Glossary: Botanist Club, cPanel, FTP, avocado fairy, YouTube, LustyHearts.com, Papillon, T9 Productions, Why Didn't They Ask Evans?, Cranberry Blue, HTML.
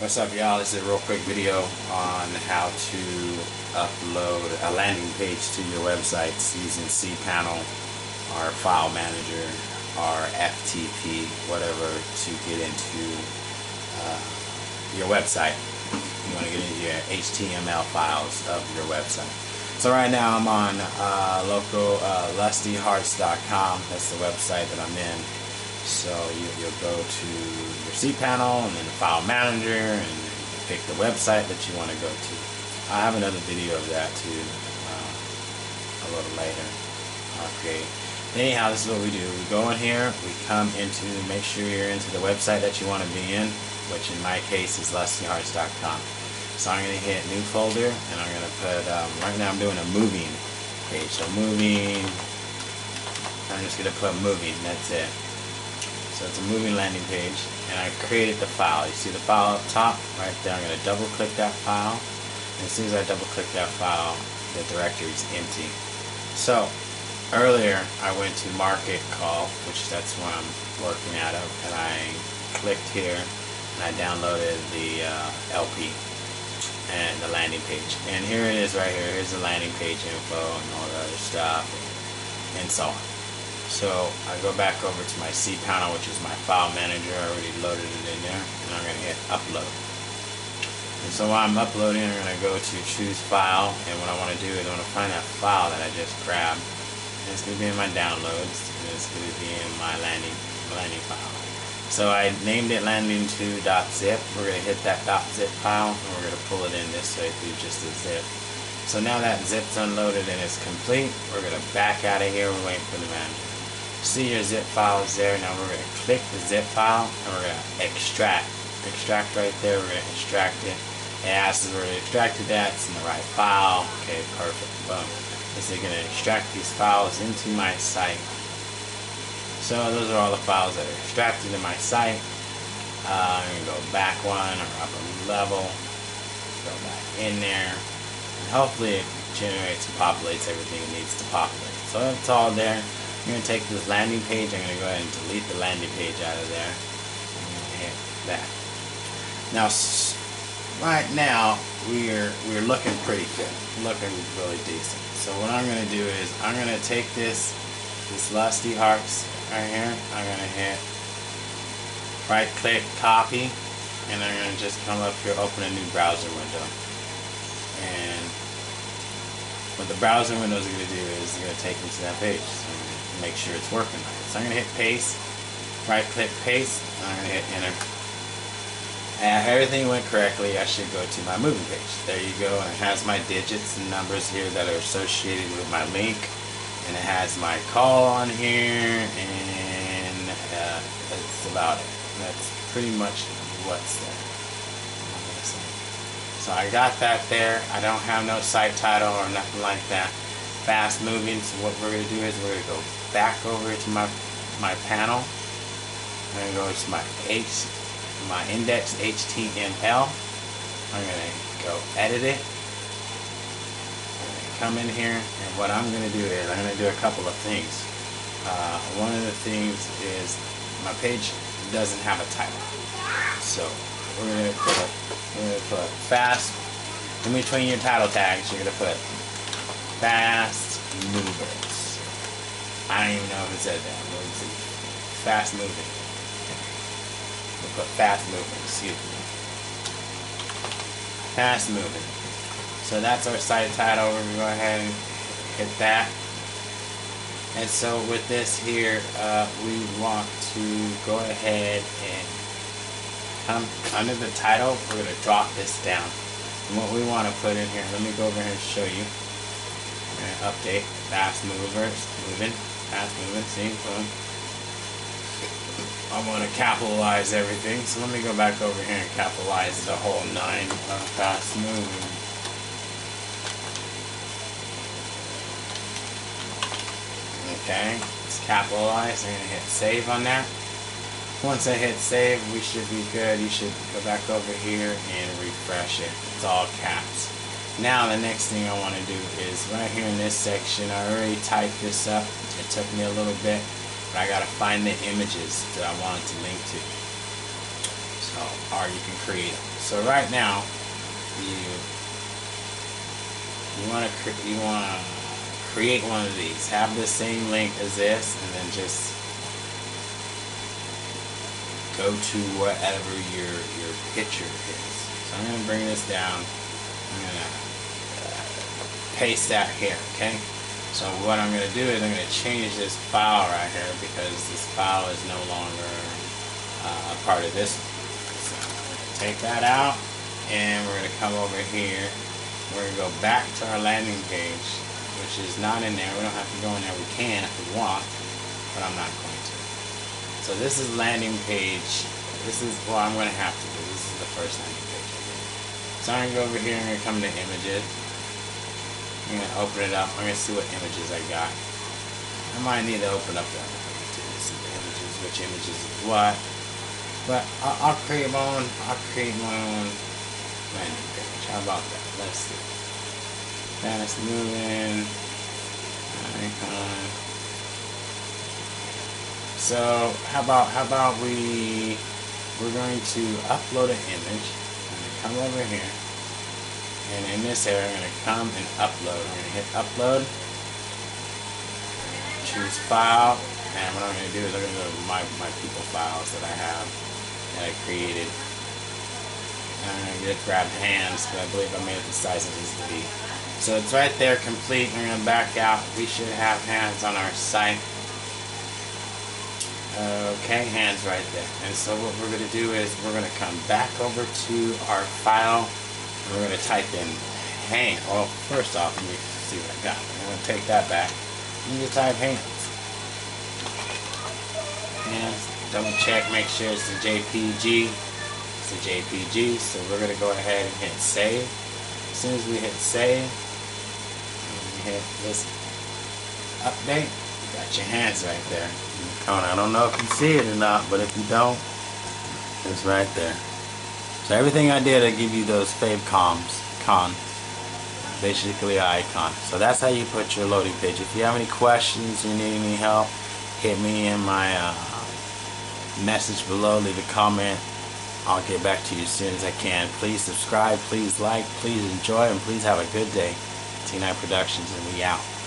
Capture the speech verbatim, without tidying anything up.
What's up, y'all? This is a real quick video on how to upload a landing page to your websites using cPanel or File Manager or F T P, whatever, to get into uh, your website. You want to get into your H T M L files of your website. So right now I'm on uh, local uh, Lusty Hearts dot com. That's the website that I'm in. So you, you'll go to your cPanel and then the File Manager and pick the website that you want to go to. I have another video of that too, uh, a little later. Okay. Anyhow, this is what we do. We go in here, we come into, make sure you're into the website that you want to be in, which in my case is Lusty Hearts dot com. So I'm going to hit New Folder, and I'm going to put, um, right now I'm doing a moving page. So moving, I'm just going to put moving, that's it. So it's a moving landing page, and I created the file. You see the file up top right there. I'm going to double click that file, and as soon as I double click that file, the directory is empty. So earlier I went to market call, which that's where I'm working out of, and I clicked here and I downloaded the uh, L P and the landing page, and here it is right here. Here's the landing page info and all the other stuff and so on. So I go back over to my cPanel, which is my file manager. I already loaded it in there, and I'm going to hit upload. And so while I'm uploading, I'm going to go to choose file, and what I want to do is I want to find that file that I just grabbed, and it's going to be in my downloads, and it's going to be in my landing landing file. So I named it landing two dot zip. We're going to hit that .zip file, and we're going to pull it in this way through just a zip. So now that zip's unloaded and it's complete, we're going to back out of here. We're waiting for the manager. See your zip file is there. Now we're going to click the zip file and we're going to extract. Extract right there. We're going to extract it. It asks us where we extracted that. It's in the right file. Okay, perfect. Boom. So you're going to extract these files into my site. So those are all the files that are extracted in my site. Uh, I'm going to go back one or up a level. Go back in there. And hopefully it generates and populates everything it needs to populate. So it's all there. I'm going to take this landing page, I'm going to go ahead and delete the landing page out of there, and I'm going to hit that. Now, right now, we're, we're looking pretty good, looking really decent. So what I'm going to do is, I'm going to take this, this Lusty Hearts right here, I'm going to hit right click, copy, and I'm going to just come up here, open a new browser window, and what the browser window is going to do is, it's going to take me to that page. So make sure it's working right. So I'm going to hit paste, right click paste, and I'm going to hit enter. And if everything went correctly, I should go to my moving page. There you go, and it has my digits and numbers here that are associated with my link, and it has my call on here, and uh, that's about it. That's pretty much what's there. So I got that there. I don't have no site title or nothing like that. Fast moving, so what we're going to do is we're going to go back over to my my panel. I'm going to go to my H, my index H T M L. I'm going to go edit it. I'm going to come in here, and what I'm going to do is I'm going to do a couple of things. Uh, one of the things is my page doesn't have a title, so we're going to put we're going to put fast in between your title tags. You're going to put fast movers. I don't even know if it said that. What is it? Fast moving. We'll put fast moving. Excuse me. Fast moving. So that's our site title. We're gonna go ahead and hit that. And so with this here, uh, we want to go ahead and come under the title. We're gonna drop this down. And what we want to put in here. Let me go over here and show you. Update fast movers, moving, fast moving, see, boom. I want to capitalize everything, so let me go back over here and capitalize the whole nine of fast moving. Okay, it's capitalized. I'm going to hit save on that. Once I hit save, we should be good. You should go back over here and refresh it. It's all caps. Now the next thing I want to do is right here in this section. I already typed this up. It took me a little bit, but I gotta find the images that I wanted to link to. So are you can create them. So right now, you you want to you want to create one of these. Have the same link as this, and then just go to whatever your your picture is. So I'm gonna bring this down. I'm gonna uh, paste that here. Okay. So what I'm going to do is I'm going to change this file right here because this file is no longer uh, a part of this. So I'm going to take that out, and we're going to come over here. We're going to go back to our landing page, which is not in there. We don't have to go in there. We can if we want, but I'm not going to. So this is landing page. This is what well, I'm going to have to do. This is the first landing page. So I'm going to go over here and I'm going to come to images. I'm going to open it up. I'm going to see what images I got. I might need to open up the other page to see the images, which images is what. But I'll, I'll create my own. I'll create my own landing page. How about that? Let's see. Fast moving icon. So how about how about we we're going to upload an image. I'm going to come over here. And in this area, I'm going to come and upload. I'm going to hit upload, choose file, and what I'm going to do is I'm going to go to my, my people files that I have, that I created. And I'm going to grab hands, but I believe I made it the size it needs to be. So it's right there, complete. I'm going to back out. We should have hands on our site. Okay, hands right there. And so what we're going to do is we're going to come back over to our file. We're going to type in hands. Well, first off, let me see what I got. I'm going to take that back. You need to type hands. Hands. Double check. Make sure it's a J P G. It's a J P G. So we're going to go ahead and hit save. As soon as we hit save, we hit this update. You got your hands right there. I don't know if you see it or not, but if you don't, it's right there. So everything I did, I give you those fave comms, con, basically icon. So that's how you put your loading page. If you have any questions, you need any help, hit me in my uh, message below, leave a comment. I'll get back to you as soon as I can. Please subscribe, please like, please enjoy, and please have a good day. T nine Productions, and we out.